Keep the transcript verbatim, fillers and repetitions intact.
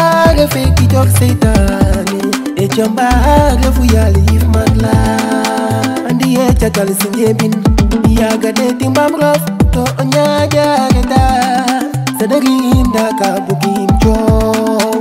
mbage fake it up satani echo mbage fuya leave magla andi echa kali singebin yaga dating bamrof to onyaja geta sadarinda kabukim cho